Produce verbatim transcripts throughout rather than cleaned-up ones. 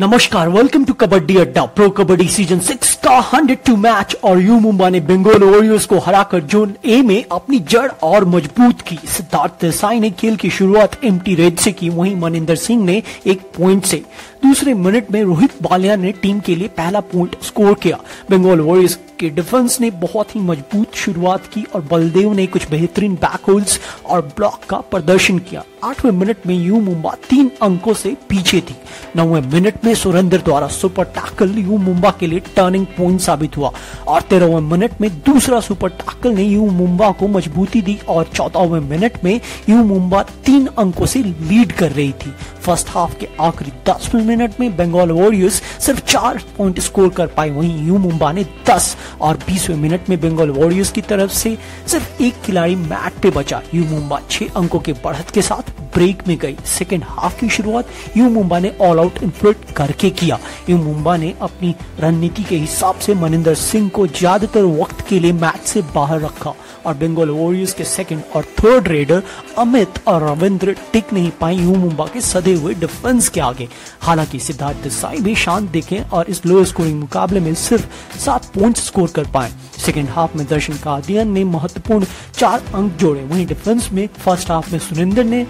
नमस्कार, welcome to kabaddi अड्डा। Pro kabaddi season six का एक सौ दो मैच और यू मुंबा ने बेंगल वॉरियर्स को हराकर जोन ए में अपनी जड़ और मजबूत की। सिद्धार्थ देसाई ने खेल की शुरुआत एम्प्टी रेड से की, वहीं मनिंदर सिंह ने एक पॉइंट से। दूसरे मिनट में रोहित बालियान ने टीम के लिए पहला पॉइंट स्कोर किया। बेंगल वॉरियर्स के डिफेंस ने बहुत ही मजबूत शुरुआत की और बलदेव ने कुछ बेहतरीन बैक होल्स और ब्लॉक का प्रदर्शन किया। आठवें मिनट में यू मुंबा तीन अंकों से पीछे थी। नौवें मिनट में सुरेंद्र द्वारा सुपर टैकल यू मुंबा के लिए टर्निंग पॉइंट साबित हुआ और तेरहवें मिनट में दूसरा सुपर टैकल ने यू मुंबा को मजबूती दी और चौदहवें मिनट में यू मुंबा तीन अंकों से लीड कर रही थी। फर्स्ट हाफ के आखिरी दसवें मिनट में बेंगल वॉरियर्स सिर्फ चार पॉइंट स्कोर कर पाए, वहीं यू मुंबा ने दस और बीसवें मिनट में बेंगल वॉरियर्स की तरफ से सिर्फ एक खिलाड़ी मैट पे बचा। यू मुंबा छह अंकों के बढ़त के साथ ब्रेक में गई। सेकेंड हाफ की शुरुआत यू मुंबा ने ऑल आउट इन्फ्लुएंस करके किया। यू मुंबा ने अपनी रणनीति के हिसाब से मनिंदर सिंह को ज्यादातर वक्त के लिए मैच से बाहर रखा और बेंगल वॉरियर्स के सेकेंड और थर्ड रेडर अमित और रविंद्र टिक नहीं पाए यू मुंबा के सधे हुए डिफेंस के आगे। हालांकि सिद्धार्थ देसाई भी शांत दिखे और इस लो स्कोरिंग मुकाबले में सिर्फ सात पॉइंट स्कोर कर पाए। सेकेंड हाफ में दर्शन कादियन ने महत्वपूर्ण चार अंक जोड़े, वहीं डिफेंस में फर्स्ट हाफ में सुरेंद्र ने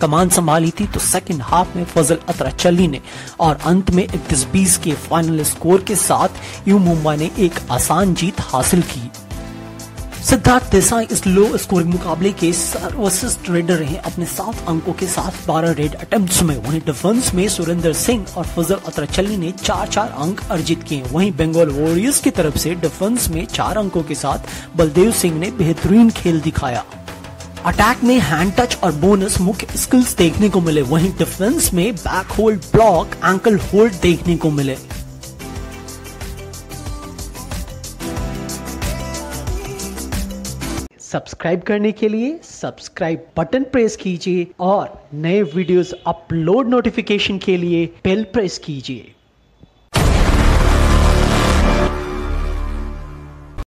कमान संभाली थी तो सेकंड हाफ में फजल अतराचली ने, और अंत में इक्कीस बीस के फाइनल स्कोर के साथ यू मुंबा ने एक आसान जीत हासिल की। सिद्धार्थ देसाई इस लो स्कोरिंग मुकाबले के सर्वश्रेष्ठ रेडर रहे, अपने सात अंकों के साथ बारह रेड अटेम्प्ट्स में। वहीं डिफेंस में सुरेंद्र सिंह और फजल अतराचली ने चार चार अंक अर्जित किए। वहीं बेंगल वॉरियर्स की तरफ से डिफेंस में चार अंकों के साथ बलदेव सिंह ने बेहतरीन खेल दिखाया। अटैक में हैंड टच और बोनस मुख्य स्किल्स देखने को मिले, वहीं डिफेंस में back hold, block, ankle hold देखने को मिले। सब्सक्राइब करने के लिए सब्सक्राइब बटन प्रेस कीजिए और नए वीडियोस अपलोड नोटिफिकेशन के लिए बेल प्रेस कीजिए।